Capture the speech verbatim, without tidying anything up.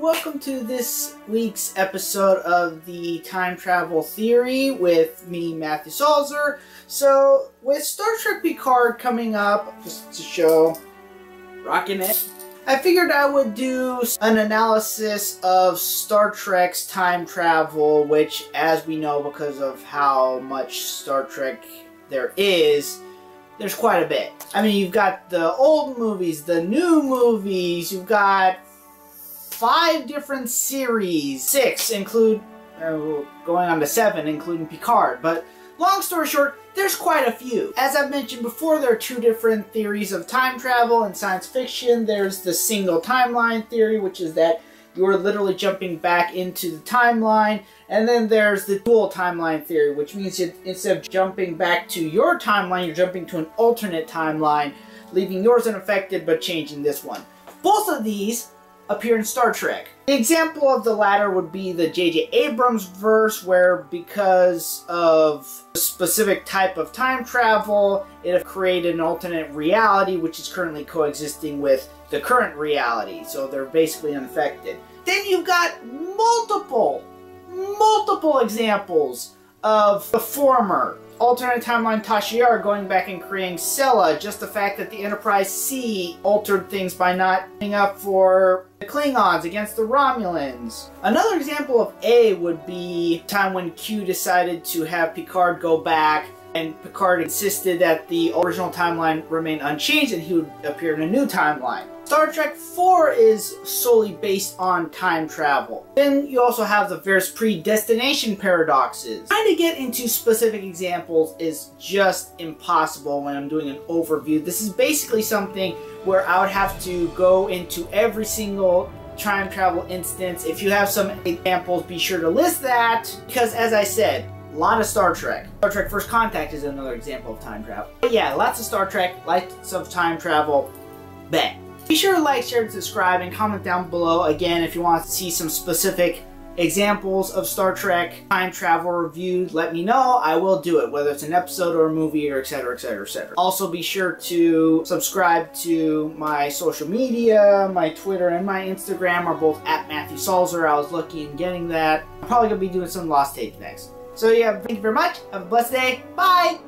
welcome to this week's episode of the Time Travel Theory with me, Matthew Salzer. So, with Star Trek Picard coming up, just to show, rocking it, I figured I would do an analysis of Star Trek's time travel, which, as we know, because of how much Star Trek there is, there's quite a bit. I mean, you've got the old movies, the new movies, you've got five different series, six include, uh, going on to seven, including Picard. But long story short, there's quite a few. As I've mentioned before, there are two different theories of time travel in science fiction. There's the single timeline theory, which is that you're literally jumping back into the timeline. And then there's the dual timeline theory, which means that instead of jumping back to your timeline, you're jumping to an alternate timeline, leaving yours unaffected but changing this one. Both of these appear in Star Trek. The example of the latter would be the J J Abrams verse, where because of a specific type of time travel, it created an alternate reality which is currently coexisting with the current reality, so they're basically unaffected. Then you've got multiple, multiple examples of the former. Alternate timeline Tasha Yar going back and creating Sela, just the fact that the Enterprise C altered things by not paying up for the Klingons against the Romulans. Another example of A would be the time when Q decided to have Picard go back, and Picard insisted that the original timeline remain unchanged and he would appear in a new timeline. Star Trek four is solely based on time travel. Then you also have the various predestination paradoxes. Trying to get into specific examples is just impossible when I'm doing an overview. This is basically something where I would have to go into every single time travel instance. If you have some examples, be sure to list that, because as I said, a lot of Star Trek. Star Trek First Contact is another example of time travel. But yeah, lots of Star Trek, lots of time travel. Bet. Be sure to like, share, subscribe, and comment down below again if you want to see some specific examples of Star Trek time travel reviewed. Let me know. I will do it, whether it's an episode or a movie or etc, etc, et cetera. Also, be sure to subscribe to my social media. My Twitter and my Instagram are both at Matthew Salzer. I was lucky in getting that. I'm probably gonna be doing some Lost Tapes next. So yeah, thank you very much. Have a blessed day. Bye!